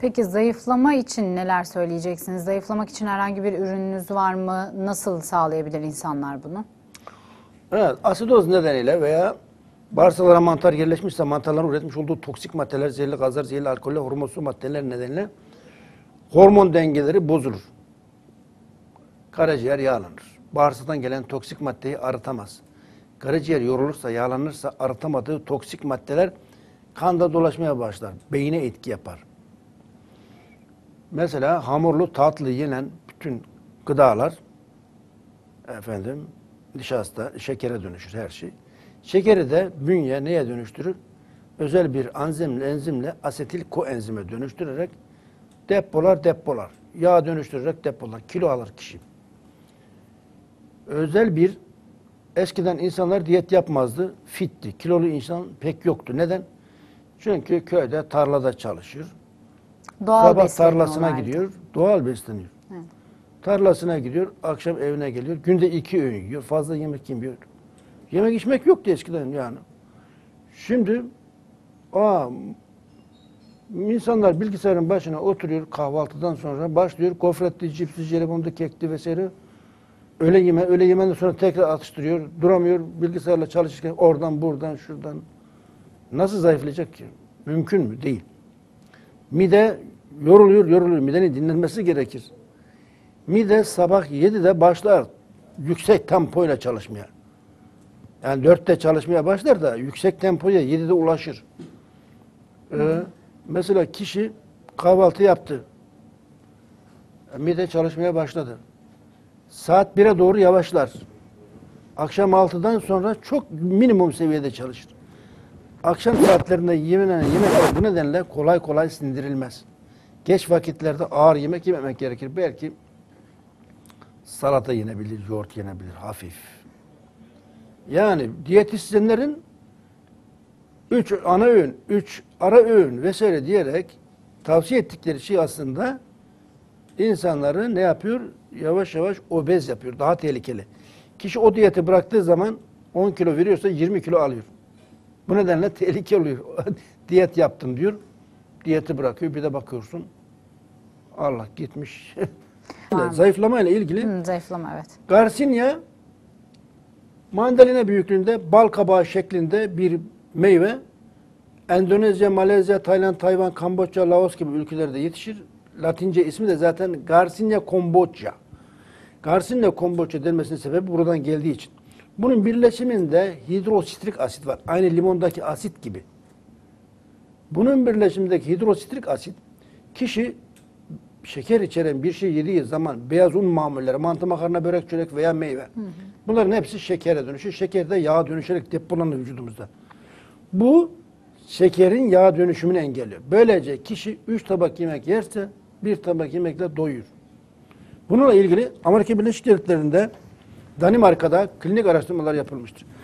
Peki zayıflama için neler söyleyeceksiniz? Zayıflamak için herhangi bir ürününüz var mı? Nasıl sağlayabilir insanlar bunu? Evet, asidoz nedeniyle veya bağırsaklara mantar yerleşmişse mantarların üretmiş olduğu toksik maddeler, zehirli gazlar, zehirli alkoller, hormonsu maddeler nedeniyle hormon dengeleri bozulur. Karaciğer yağlanır. Bağırsaktan gelen toksik maddeyi arıtamaz. Karaciğer yorulursa, yağlanırsa arıtamadığı toksik maddeler kanda dolaşmaya başlar. Beyine etki yapar. Mesela hamurlu tatlı yenen bütün gıdalar efendim nişasta, şekere dönüşür her şey. Şekeri de bünye neye dönüştürür? Özel bir enzimle asetil koenzime dönüştürerek depolar. Yağ dönüştürerek depolar. Kilo alır kişi. Özel bir eskiden insanlar diyet yapmazdı. Fitti. Kilolu insan pek yoktu. Neden? Çünkü köyde, tarlada çalışır. Sabah tarlasına gidiyor, doğal besleniyor. Evet. Tarlasına gidiyor, akşam evine geliyor. Günde 2 öğün yiyor, fazla yemek yemiyor. Yemek içmek yoktu eskiden yani. Şimdi insanlar bilgisayarın başına oturuyor kahvaltıdan sonra başlıyor. Gofretli, cipsli, jelibonlu, kekli vesaire. Öğle yemeğinden sonra tekrar atıştırıyor. Duramıyor, bilgisayarla çalışırken oradan, buradan, şuradan. Nasıl zayıflayacak ki? Mümkün mü? Değil. Mide yoruluyor. Midenin dinlenmesi gerekir. Mide sabah 7'de başlar yüksek tempoyla çalışmaya. Yani 4'te çalışmaya başlar da yüksek tempoya 7'de ulaşır. Mesela kişi kahvaltı yaptı. Mide çalışmaya başladı. Saat 1'e doğru yavaşlar. Akşam 6'dan sonra çok minimum seviyede çalışır. Akşam saatlerinde yemenen yemekler bu nedenle kolay kolay sindirilmez. Geç vakitlerde ağır yemek yememek gerekir. Belki salata yenebilir, yoğurt yenebilir, hafif. Yani diyetisyenlerin 3 ana öğün, 3 ara öğün vesaire diyerek tavsiye ettikleri şey aslında insanları ne yapıyor? Yavaş yavaş obez yapıyor, daha tehlikeli. Kişi o diyeti bıraktığı zaman 10 kilo veriyorsa 20 kilo alıyor. Bu nedenle tehlike oluyor. Diyet yaptım diyor. Diyeti bırakıyor. Bir de bakıyorsun. Allah gitmiş. Zayıflama ile ilgili. Zayıflama evet. Garcinia mandalina büyüklüğünde bal kabağı şeklinde bir meyve. Endonezya, Malezya, Tayland, Tayvan, Kamboçya, Laos gibi ülkelerde yetişir. Latince ismi de zaten Garcinia cambogia. Garcinia cambogia denmesinin sebebi buradan geldiği için. Bunun birleşiminde hidrositrik asit var. Aynı limondaki asit gibi. Bunun birleşimindeki hidrositrik asit, kişi şeker içeren bir şey yediği zaman beyaz un mamulleri, mantı, makarna, börek, çörek veya meyve. Bunların hepsi şekere dönüşür. Şeker de yağa dönüşerek depolanır vücudumuzda. Bu şekerin yağa dönüşümünü engelliyor. Böylece kişi 3 tabak yemek yerse 1 tabak yemekle doyur. Bununla ilgili Amerika Birleşik Devletleri'nde Danimarka'da klinik araştırmalar yapılmıştır.